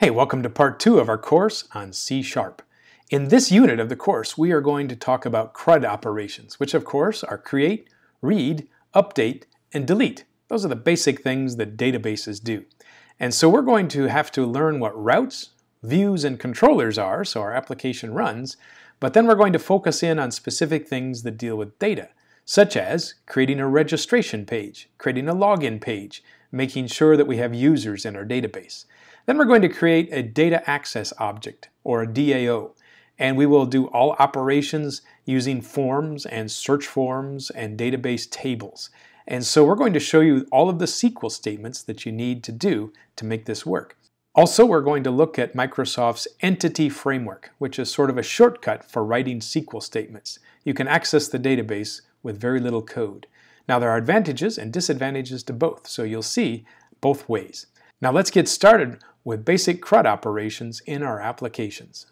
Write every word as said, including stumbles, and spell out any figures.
Hey, welcome to part two of our course on C sharp. In this unit of the course, we are going to talk about CRUD operations, which of course are create, read, update, and delete. Those are the basic things that databases do. And so we're going to have to learn what routes, views, and controllers are, so our application runs, but then we're going to focus in on specific things that deal with data, such as creating a registration page, creating a login page, making sure that we have users in our database. Then we're going to create a data access object, or a D A O, and we will do all operations using forms and search forms and database tables. And so we're going to show you all of the S Q L statements that you need to do to make this work. Also, we're going to look at Microsoft's Entity Framework, which is sort of a shortcut for writing S Q L statements. You can access the database with very little code. Now, there are advantages and disadvantages to both, so you'll see both ways. Now let's get started with basic CRUD operations in our applications.